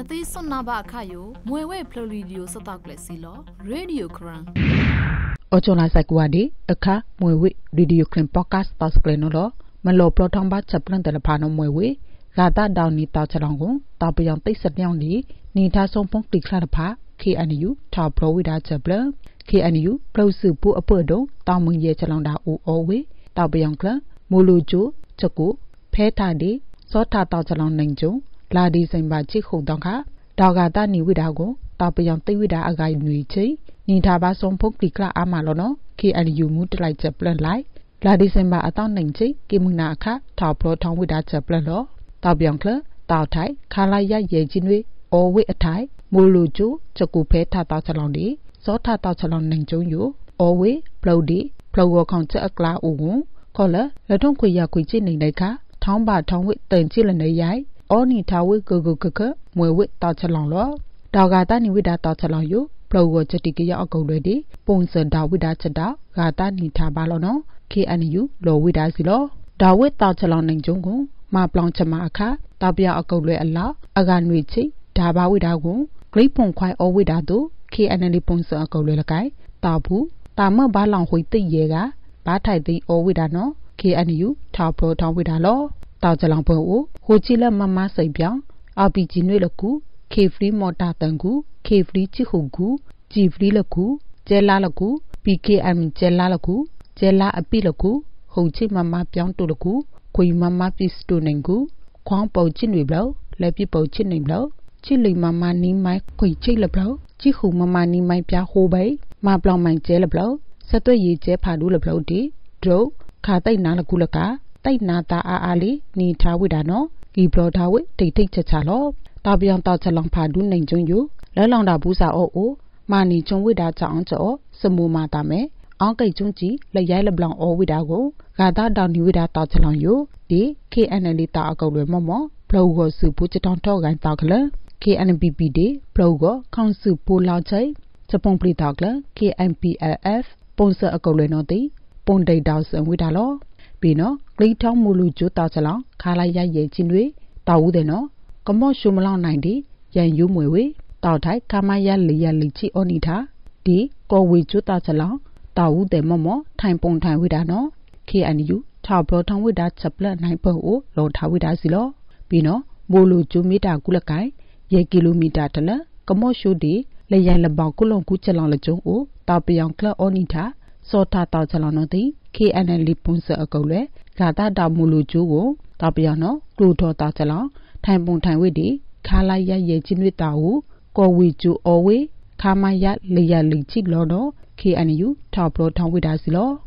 Nati sonna ba khayo muewe floridio sataklesilo radio kran. Ochola sakwadi akha muewe radio kran podcast pasklenolo malo prothong ba chaplan telapano muewe gata dawni ta chalangu ta pyang tais satyang ni ni tha sompong tikla pha KNU ta provida chaplan KNU prosu pu apodo ta mungye chalanda u owe ta pyang kla muluju chaku phe tha di so tha ta chalang nang chu la đi xem bài chiếc khung đong khá, đào gà ta níu với đào gỗ, tao bây giờ tây với đào gai nuôi chế, nhìn thà ba sông phúc kịch là ama lo nó, khi anh dùng mút lại chập lên lái, la đi xem bài ở tao nành chế, khi mừng nà khác, thảo pro thong với đào chập lên đó, tao biang khứ, tao thái, khá lai gia dễ chín với, ô với thái, mua lù chú, cho cụ phê thà tao xà lòng đi, số thà tao xà lòng nành chú nhú, ô với, plau đi, plau gò còn chơi ác lá uống, còn lỡ, lỡ trong quỳ già quỳ chi nành đấy khá, thong bà thong với tên chi là nấy giái. Ô ni tháo với cơ cơ cơ cơ mùi với tao chả lòng ló đào gà ta ni với đá tao chả lòng yếu plau gò chật đi kia ở cầu đời đi bông sơn đào với đá chật đá gà ta ni tháo ba lo nó khi anh yếu lo với đá gì lo đào với tao chả lòng nành chúng cũng mà plong chả mà khá tao bia ở cầu đời ăn lá ở gà nuôi chi đá ba với đá cũng lấy bông khoai ô với đá tú khi anh đi bông sơn ở cầu đời là cái tao phú tao mới ba lòng hồi tây về gá ba thải tây ô với đá nó khi anh yếu tháo pro tháo với đá lo tao chả lòng bầu hồ chi là mama say biang abi chi nuôi là cú khe free mota tang cú khe free chi hùng cú chi free là cú chela là cú pkm chela là cú chela api là cú hồ chi mama biang tu là cú quỳ mama pi tu nành cú khoang bầu chi nuôi béo lại pi bầu chi nành béo chi lì mama ní mai quỳ chi là béo chi hùng mama ní mai bia hồ bấy mà plong mang chế là béo sao tôi gì chế phá đủ là béo đi râu khá tay ná là cú là cá tay ná ta a ali ni tháo với đàn nó kỳ bờ tháo ấy thì thích chả chả lo tao bây giờ tao chả lòng phá đun nành trong yếu lấy lòng đào bù giả ô ô mà nỉ trong với đá chọn chỗ sớm mua mà ta mẹ ăn cây chung chỉ lấy giấy làm lòng ô với đá gỗ gà ta đào nỉ với đá tao chả lòng yếu tí khi anh đi tao cầu đuổi mò mò plau gỗ sửa bù cho thon thò gánh tao cả lơ khi anh bị đi plau gỗ không sửa bù lao cháy cho phong bì tao cả lơ khi anh PLF phong sợ cầu đuổi nó tí phong đầy đào sớm với đá lo vì nó lấy thong mua lùi chỗ tao xả lỏng khá là gia dễ chín với tàu để nó có món xùm lon này đi dành dụ mùi với tàu thái kamaya lìa lì chi oni thá tí cô quỳ chỗ tao xả lỏng tàu để mò mò thành bông thành với đá nó khi anh dụ thảo bờ thong với đá chập lên này bờ ố lộ thảo với đá gì lo vì nó mua lùi chỗ mít đá cũng là cái dây km trở lên có món xù đi lấy dành là bảo cũng lon cũng xả lỏng là chỗ ố tàu bây giờ là oni thá so thà tàu xả lỏng nó tí khi anh lip bông sữa ở cầu lẽ gà ta đào mù lù chú gỗ tao bây giờ nó lù thò tao sẽ ló thành bông thành với đi khá lai ya dễ chín với tàu cô quỳ chú ô với khá mai ya lìa lì chít lo đó khi anh yếu thảo pro thong với đá xí lo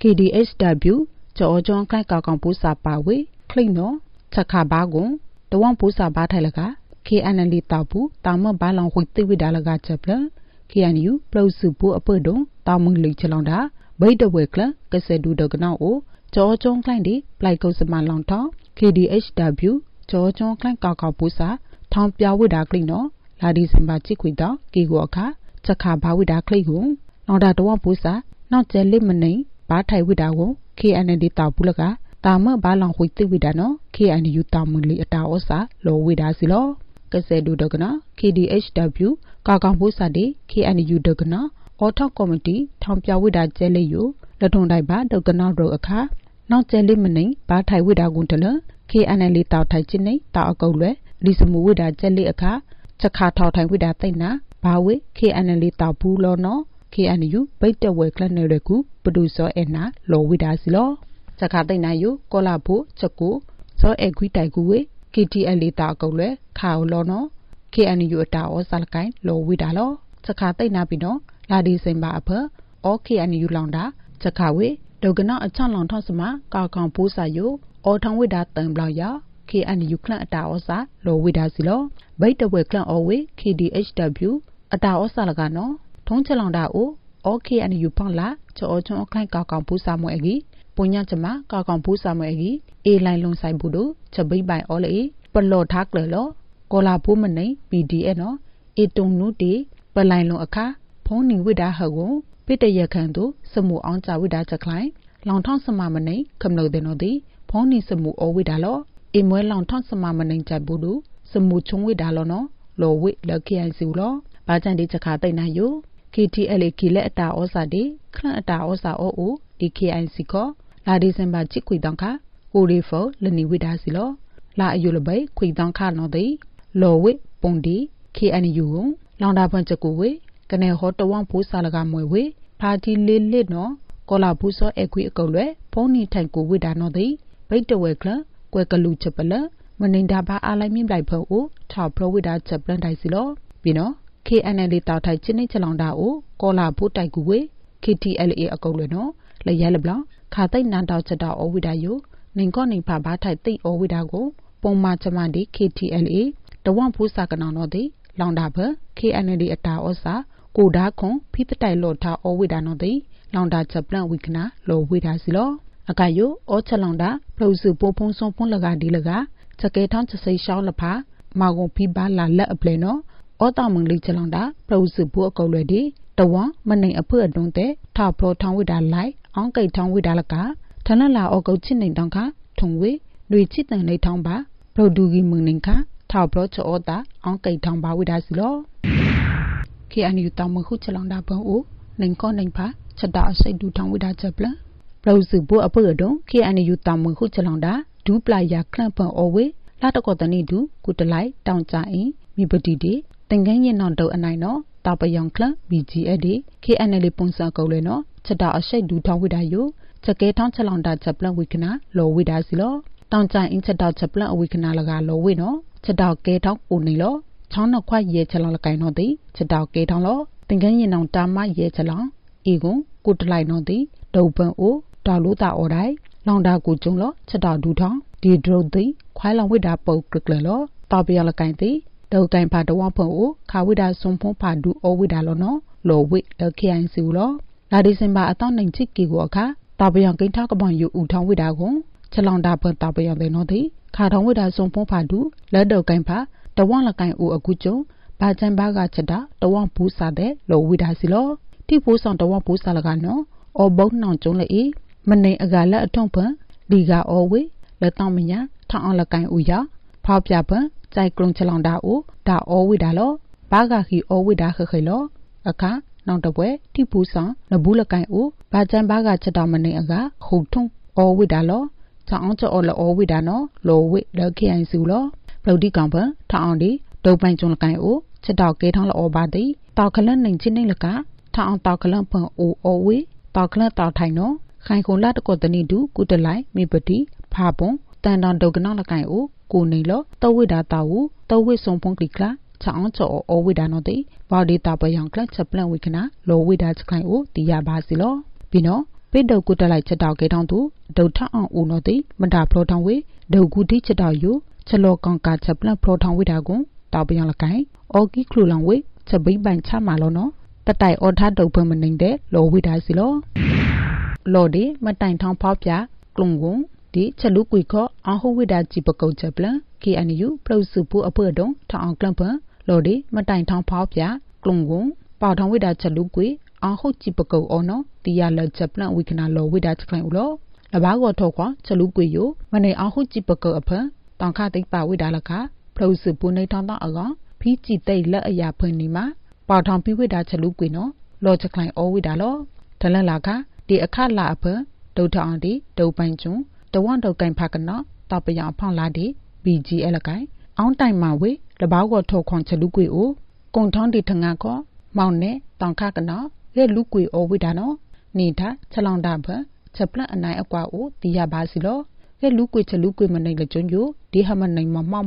KDHW cho ô chọn cái cao con phú sa ba với clean nó chắc khá ba gỗ tao quan phú sa ba thay là gà khi anh đi tàu phú tao mới ba lòng hồi tư với đá là gà chập lớn khi anh yếu lâu sự phú ở bờ đúng tao mừng lì chờ lòng đá bây giờ việc là cái xe đu đầu nó ố cho trong cái đi lại câu sự mà lòng thó KDHW cho trong cái cao cao bù sa thong piao với đá kinh nó là đi xem bà chỉ quỷ đó kỳ gõ khá chắc khá bà với đá kinh cũng nó đã đúng bù sa nó chơi lên mình ấy bà thầy với đá cũng khi anh đi tàu bù là cả ta mới bà lòng hồi tư với đá nó khi anh đi tàu mình lì tàu ở xã lộ với đá xí lo cái xe đu đầu nó KDHW cao cao bù sa đi khi anh đi đầu nó ở trong committee tham gia với đại chế lấy yếu là thùng đại bá đầu cần nó rồi cả nó chế lấy mình ấy bá thầy với đại quân trở lớn khi anh lấy tàu thầy trên ấy tàu cầu lẽ đi xem mua với đại chế lấy cả chắc khá thọ thầy với đại tây ná bá với khi anh lấy tàu bu lo nó khi anh yếu bây giờ về clan nơi đây cũ producer em ná lo với đại xí lo chắc khá tây ná yếu cô là bố chắc cũ số em quý đại cũ với khi chị anh lấy tàu cầu lẽ khảo lo nó khi anh yếu tàu ở xa cái lo với đại lo chắc khá tây ná bị nó là đi xem bà phơ, ở khi anh yêu lòng đá, chắc khảo với đầu cái nó ở trong lòng thon sớm á, còn còn phú sa yếu, ở trong với đá tầng bao gió, khi anh yêu clan ở đảo ở xã, lô với đá gì lo, bây giờ với clan ở với khi DHW ở đảo ở xã là cái nó, thốn cho lòng đá ú, ở khi anh yêu phong lá, cho ở trong clan còn còn phú sa mọi gì, bùn nhang chấm á, còn còn phú sa mọi gì, e lại luôn sai bù đú, cho bị bài ở lại, bận lô thác lời lo, cô là phú mình ấy, bị đi nó, e tung nút đi, bận lại luôn ở khác. Phong ninh với đá hở gỗ, biết đây giờ càng tú, sầm mù ong trà với đá chặt lái, lòng thon sầm mà mình ấy cầm đầu để nó tí, phong ninh sầm mù ô với đá ló, im mới lòng thon sầm mà mình ấy chạy bù đú, mu chung wi da lo no lo wi la ki ai zu lo ba jan de chakha tai na yu KTL ki le ta o sa de khran ta o sa o u di ki ai si ko la December chi kui dang kha u ri fo le ni wi da si lo la ayu le bai kui dang kha no de lo wi pong di KNU long da ban chaku wi kane ho to wang pu sa la ga mwe wi pha ti le le no ko la bu so e kui ko le phong ni thai ku wi da no de bai to we kla kwe ka lu chapala mình đã ba alai miếng đại phở ú thảo provida chập lên đại xí lo vì nó khi anh em đi tàu thay trên những chặng đảo ú cô là bút đại của quế khi thi LE ở cầu lửa nó là giải lập đó khá tây nam tàu chợ đảo ở vida yếu nên con nên phá bá thay tây ở vida gỗ bông ma chăm anh đi khi thi LE tàu quan phú sa cái nào nó đi lòng đảo phở khi anh em đi ở tàu ở xã cụ đá khống phía tây đại lộ tàu ở vida nó đi lòng đảo chập lên weekna lộ vida xí lo ở cái yếu ở chợ lòng đá lâu sự bố phong song phong là đi là chắc cái thằng sẽ xây xong là phá mà gồm phi ba là lỡ ở bên nó ở tàu mình đi chơi lòng đá rồi sửa bữa cầu lười đi tàu á mình này ở bữa đông tết thảo pro thằng vui đá lái ông cây thằng vui đá là cá thằng là ở cầu chín này thằng cá thằng vui đuôi chín này này thằng bá rồi đuôi gì mình này cá thảo pro cho ở đá ông cây thằng bá vui đá gì đó khi anh yêu tàu mình khúc chơi lòng đá bằng ú nên con nên phá chợ đá xây đu thằng vui đá chập lá rồi sửa bữa ở bữa đông khi anh yêu tàu mình khúc chơi lòng đá du playa kran pon owe la ta ko tani du ku talai taung cha in mi badi de tengan yin non do anai no ta payong klan bgs de knl ponsa ko le no chata a sai du taung wida yo chake taung chalong da chaplan wikna lo wida si lo taung cha in chata chaplan wikna la ga lo wi no chata ke taung pu nei lo chong na khwa ye chalong la kai no de chata ke taung lo tengan yin non ta ma ye chalong e gon ku talai no de do ban o ta lu ta o dai lòng đa của chúng nó sẽ đào đủ thang đi đâu tí khoái lòng với đá bầu cực lệ nó tao bây giờ là cái tí đầu cái bà đầu ông bầu khá với đá sông phong bà đủ ô với đá nó lộ vị ở khi anh siêu nó là đi xem bà ở tao nành chiếc kỳ của khác tao bây giờ kính thao các bạn dụ ủ thang với đá gốm sẽ lòng đa bờ tao bây giờ để nó tí khá thang với đá sông phong bà đủ lỡ đầu cái bà đầu ông là cái ủ ở của chúng bà chân bà gà chật đá đầu ông phú xa đấy lộ với đá xí nó thì phú xong đầu ông phú xa là gà nó ô bốn nòng chúng là ý mình này ở gà lợn trong bữa đi gà ô với lợn tông mình nhá thằng là cái u gió phao già bữa chạy cùng chè lòng đào ô với đá lố ba gà khi ô với đá khơi khơi lố ở cá nòng đầu quế thì bù sáng là bù là cái u ba chân ba gà chè đào mình này ở gà khủng thung ô với đá lố thằng cho ô là ô với đá nó lố với đỡ khi anh siêu lố lâu đi còn bữa thằng đi đầu bàn chung là cái u chè đào kế thằng là ô ba tí tàu khơi lên nền trên đây là cá thằng tàu khơi lên phần u ô với tàu khơi lên tàu thành nó khai khôn lát có tên đủ cụ tên lại mi bật đi phá bóng tên đòn đầu cái nó là cái ú cụ này lót tàu với đá tàu ú tàu với sông phong kịch lá chẳng chỗ ô với đá nó tí vào đi tàu bây giờ các chập lên với cái ná lô với đá cái ú thì giả ba xí lót vì nó biết đầu cụ tên lại chợ đào cái thằng tú đầu thắt ở ú nó tí mình đạp pro thằng với đầu cụ đi chợ đào ú chợ lô còn cả chập lên pro thằng với đá cũng tàu bây giờ là cái ô kí khử lòng với chợ bấy bàn cha mà lo nó ta tài ô thắt đầu phần mình đánh đế lô với đá xí lót lô đi mà tàn thong pháo giá cùng gốm đi chả lũ quỳ khó ông hô với đá chỉ bậc cầu chập lắm khi anh yêu lâu sự bù ở bờ đông thằng ông cầm bờ lô đi mà tàn thong pháo giá cùng gốm bảo thằng với đá chả lũ quỳ ông hô chỉ bậc cầu ông nó thì giờ là chập lắm với cái nào lô với đá chả lũ lô là bá gọi thô quá chả lũ quỳ yếu mà này ông hô chỉ bậc cầu ở bờ tàng khai tính bảo với đá là khá lâu sự bù nơi thằng đó ở gõ phí chỉ tây lỡ ở nhà bờ ní má bảo thằng phí với đá chả lũ quỳ nó lô chả lũ với đá lô thật là khá đi ở khát là bữa đầu thọ đi đầu bàn chúng đầu quan đầu cảnh phạt nó tao bây giờ phong lá đi vì gì là cái ông tài mà với là báo gọi thổ khoảng chờ lũ quỷ ú cùng thằng đi thằng nga có mau né tòng khát nó hết lũ quỷ ô với đá nó nì thá chờ lòng đà bữa chờ plá ở này ở qua ú thì nhà bà xí lô hết lũ quỷ mà này là trốn dú đi hàm mình này mà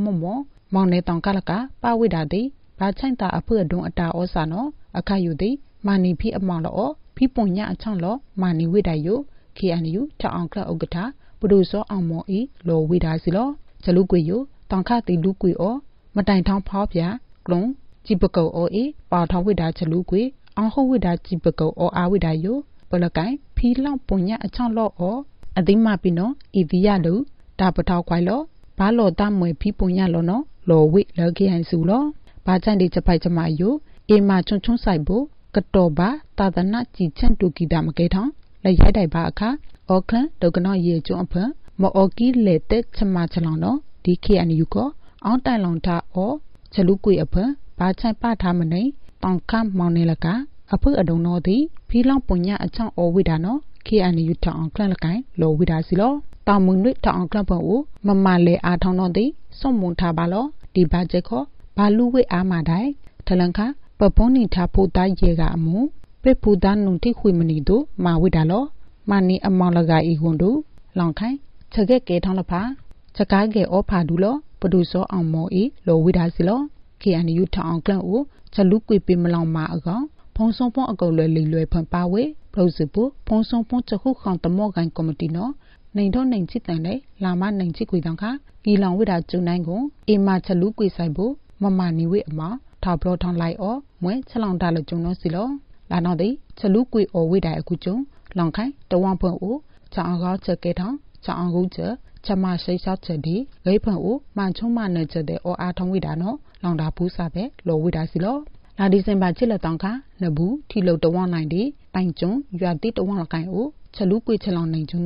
mau né tòng khát là cá ba với đá đi ba tranh ta ở bữa đông ở đà ô xa nó ở khai yu đi mà nì phi ở mòn là ô phi bông nhã trong ló mà ni với đại yếu khi anh yếu cho ông các ông gạt bù đôi số ông mò ý lò với đại xí ló cho lũ quỷ yếu tòng khát thì lũ quỷ ó mà đại thằng pháo giá lúng chỉ bậc cầu ó ý bảo thằng với đại cho lũ quỷ ông không với đại chỉ bậc cầu ó à với đại yếu bởi là cái phi long bông nhã trong ló ó anh tính mà pin nó India lũ ta bờ thao quái ló ba lò ta mười phi bông nhã ló nó lò với lỡ khi anh xù ló ba chân đi chập phải chập mãi yếu em mà chung chung sai bố cậu ba ta đã nói chỉ chân tu kỳ đam cái thằng là giải đại ba khác ở khán đầu cái nói gì cho ông phở mà ở kia lệ tết chăm mà chăn nó đi khi anh yêu có ông ta lòng ta ó chả lú quỳ ấp ba chai ba tham mình đấy tòng cam màu này là cá ấp ở đầu nọ thì phi long bùn nhà ở trong ô vi đá nó khi anh ấy chọn clan là cái lỗ vi đá gì lo tao muốn nuôi chọn clan bảo u mà lệ à thằng nọ thì xong muốn thả ba lo đi ba chơi khó ba lú với à mà đấy thằng lăng khác bà bón đi thả phù ta dễ gạ mũ bé phù ta nung thì khui mình đi đâu mà vi đá lo mà ni âm mong là gạ ý hồn đâu lòng khai chơi cái kế thằng là phá chơi cái kế ô phá đủ lo bà đủ số ông mò ý lỗ vi đá gì lo khi anh ấy chọn clan u chơi lú quỳ pin mà lòng mà ở góc phong song phong ở cầu lưỡi lì lưỡi phần ba quế đầu dự bố phong song phong cho khúc không tầm mò gánh của một tí nó nành đó nành chít này đấy làm ăn nành chít quỳ thằng khác kỳ lòng với đào trường này cũng em mà chả lú quỳ sai bố mà ni quế mà thảo pro thằng lại ó mới chả lòng đà là chúng nó xí ló là nó đấy chả lú quỳ ở quỳ đại của chúng lòng khách tàu quan phần ú chọn gói chờ kế thắng chọn gú chở chả mà xây sao chờ đi gấy phần ú mà chúng mà nợ chờ để ó a thằng quỳ đá nó lòng đá phú sa bé lô quỳ đá xí ló là đi xem bà chết là tòng cá là bú thì lầu tàu quan này đi tành chúng doa tít tàu quan là cài ố chả lú quỳ chả lòng này chúng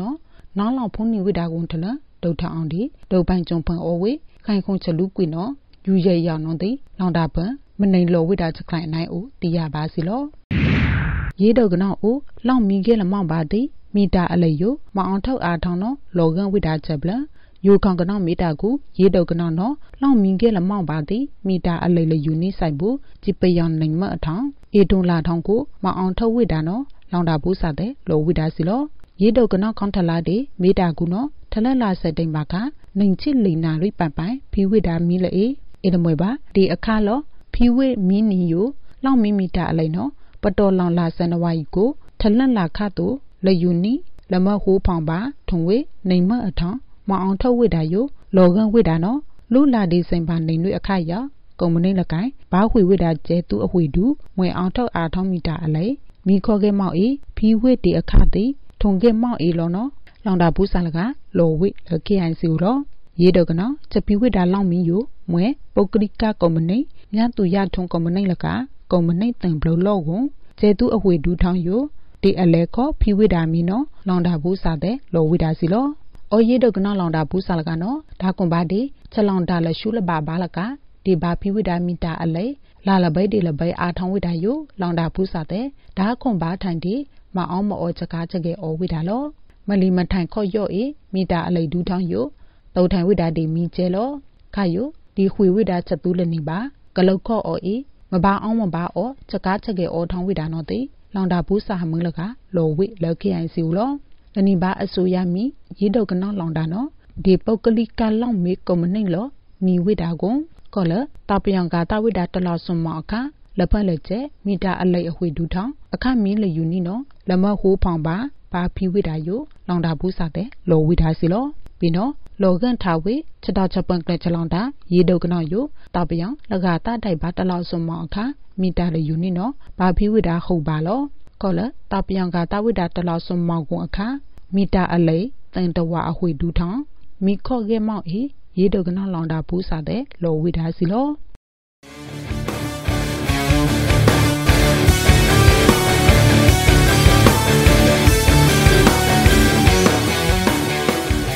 nó lòng phun nhiều với đa quân thằng đó đầu thọ ăn đi đầu bàn chúng phần ô quế khai không chả lú quỳ nó dù dày dò nó tí lòng đà bớ mình này lầu với đa chặt lại này ố thì già bà xí ló dễ đầu cái nó ố lòng mi kia là mong bà tí mi đà ở lại yếu mà ăn thâu à thằng nó lầu gần với đa chập lớ dù còn cái nó mi đà cú dễ đầu cái nó lòng mi kia là mong bà tí mi đà ở lại là dù ní sai bú chỉ bây giờ nành mỡ thằng ý đồ là thằng cú mà ăn thâu với đa nó lòng đà bú sa thế lầu với đa xí ló dễ đầu cái nó con thà là đi mi đà cú nó thà là sẽ đánh bà cá nành chỉ lì nà lưỡi bả bái phi với đa mi lại ý là mười ba đi ở kha ló phi với mi ní yếu lòng mi đà ở lại nó bắt đầu lòng là sẽ nói cú thà là kha tú là dù ní là mơ hú phòng bá thùng với nành mỡ thằng mà ông thâu với đá yếu lò gần với đá nó lúc là đi xem bàn này nuôi ở khai gió còn một nên là cái báo hủy với đá chế tu ở hủy đú ngoài ông thâu à thong mi trả lấy mi kho game mạo ý phi với tỉ ở khai tí thùng game mạo ý lo nó lòng đá bút sang là cá lò với ở kia anh siêu đó dễ được nó cho phi với đá long mi yếu ngoài pokrika còn một nên nhà tu gia thùng còn một nên là cá còn một nên từng lâu lâu cũng chế tu ở hủy đú thong yếu tỉ ở lấy có phi với đá mi nó lòng đá bút sang thế lò với đá xí lo ôi dễ được nó lòng đà bút sa là nó đã cùng bà đi cho lòng đà là chú là bà là cá thì bà phi với đà mi ta ở lấy là bấy đi là bấy à thong với đà yếu lòng đà bút sa thế đã cùng bà thành đi mà ông mà ôi cho cá cho ghé ô với đà ló mà lì mà thành coi vô ý mi ta ở lấy đủ thong yếu tàu thành với đà đi mi chế ló cá yếu đi khui với đà chặt tu lên nỉ bà cả lâu co ô ý mà bà ông mà bà ô cho cá cho ghé ô thong với đà nó tí lòng đà bút sa mừng là cá lồ vị lỡ khi anh siêu ló lần này bà ở số nhà mi dễ đâu cái nó lòng đà nó để bao cái ly cá long mi của mình nên lỡ mi với đá gốm còn lỡ tao bây giờ cả tao với đá tao lo xong mỏ cá là phải là chế mi đã ở lại ở huyện đủ thắng ở cá mi là dù ni nó là mơ hồ phòng bà phi với đá yếu lòng đà bú sa thế lồ với đá xí ló vì nó lồ gần thảo với cho tao cho bằng cái cho lòng đá dễ đâu cái nó yếu tao bây giờ là gà ta đầy bà tao lo xong mỏ cá mi đã là dù ni nó bà phi với đá khâu bà ló còn lỡ tao bây giờ cả tao với đá tao lo xong mỏ cũng ở cá mi ta ở lấy tên tàu hòa hủy đủ thắng mi kho game mạo ý dễ được nó lòng đà bú sa thế lô với đá xí lô.